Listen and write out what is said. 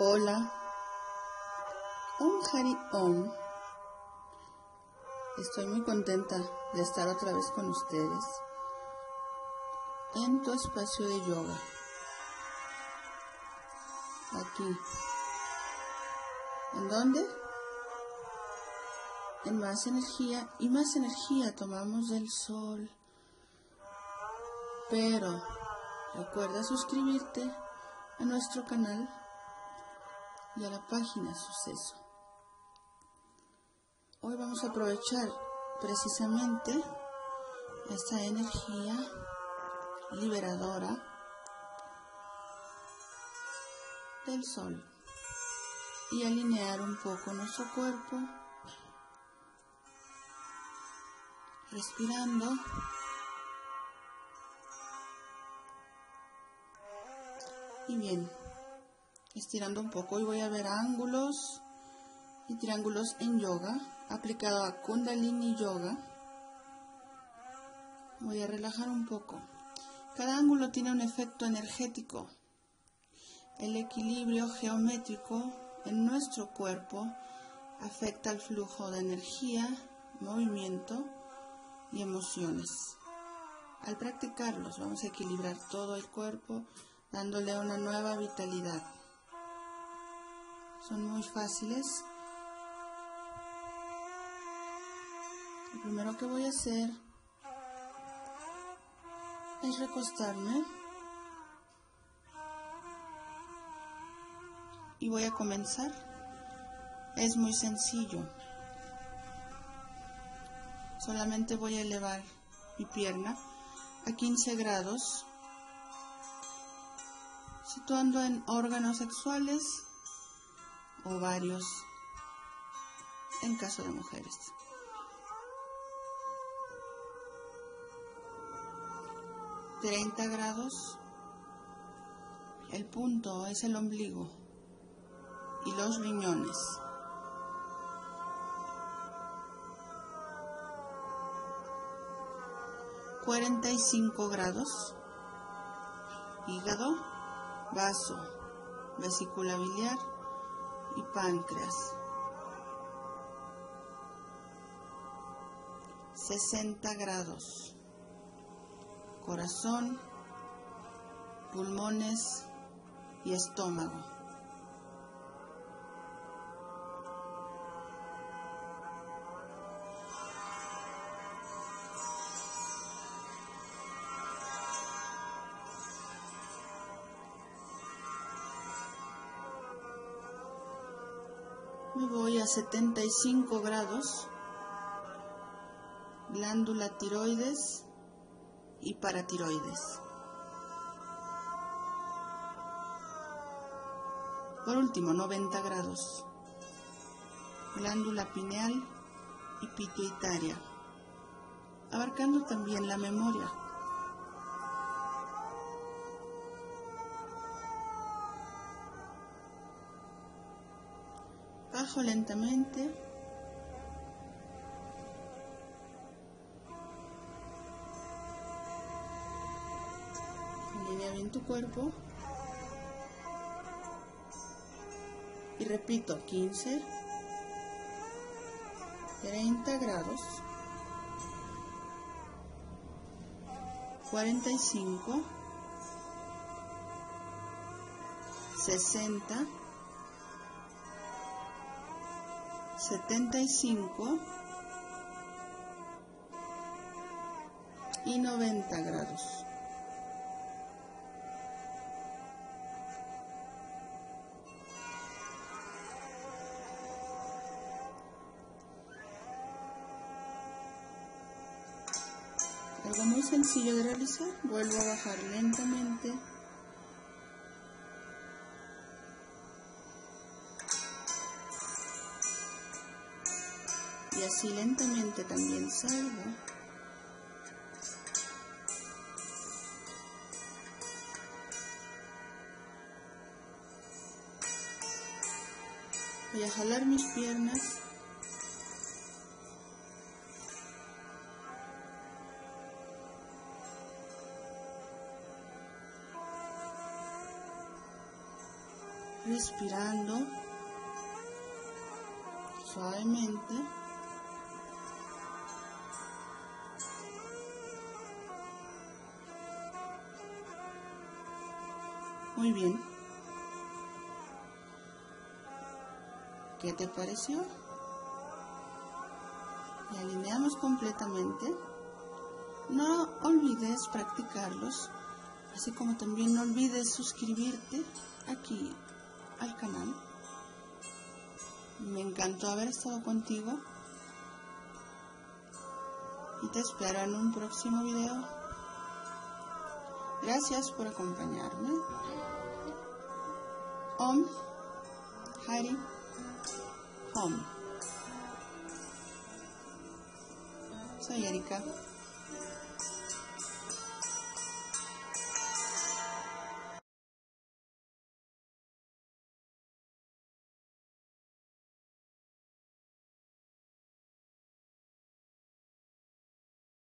Hola, Om Hari Om. Estoy muy contenta de estar otra vez con ustedes en tu espacio de yoga, aquí. ¿En dónde? En Más Energía, y más energía tomamos del sol. Pero recuerda suscribirte a nuestro canal y a la página Suceso. Hoy vamos a aprovechar precisamente esta energía liberadora del sol y alinear un poco nuestro cuerpo, respirando y bien. Estirando un poco. Hoy voy a ver ángulos y triángulos en yoga, aplicado a Kundalini yoga. Voy a relajar un poco. Cada ángulo tiene un efecto energético. El equilibrio geométrico en nuestro cuerpo afecta al flujo de energía, movimiento y emociones. Al practicarlos vamos a equilibrar todo el cuerpo, dándole una nueva vitalidad. Son muy fáciles. Lo primero que voy a hacer es recostarme y voy a comenzar. Es muy sencillo. Solamente voy a elevar mi pierna a 15 grados, situando en órganos sexuales, ovarios en caso de mujeres. ...30 grados... el punto es el ombligo y los riñones. ...45 grados... hígado, vaso, vesícula biliar y páncreas. 60 grados. Corazón, pulmones y estómago. 75 grados, glándula tiroides y paratiroides. Por último, 90 grados, glándula pineal y pituitaria, abarcando también la memoria. 100 lentamente, alinea bien tu cuerpo y repito, 15, 30 grados, 45, 60, 75 y 90 grados. Algo muy sencillo de realizar. Vuelvo a bajar lentamente. Y así lentamente también salgo. Voy a jalar mis piernas. respirando suavemente. Muy bien. ¿Qué te pareció? Y alineamos completamente. No olvides practicarlos, así como también no olvides suscribirte aquí al canal. Me encantó haber estado contigo y te espero en un próximo video. Gracias por acompañarme. Om Hari Om. Soy Erika.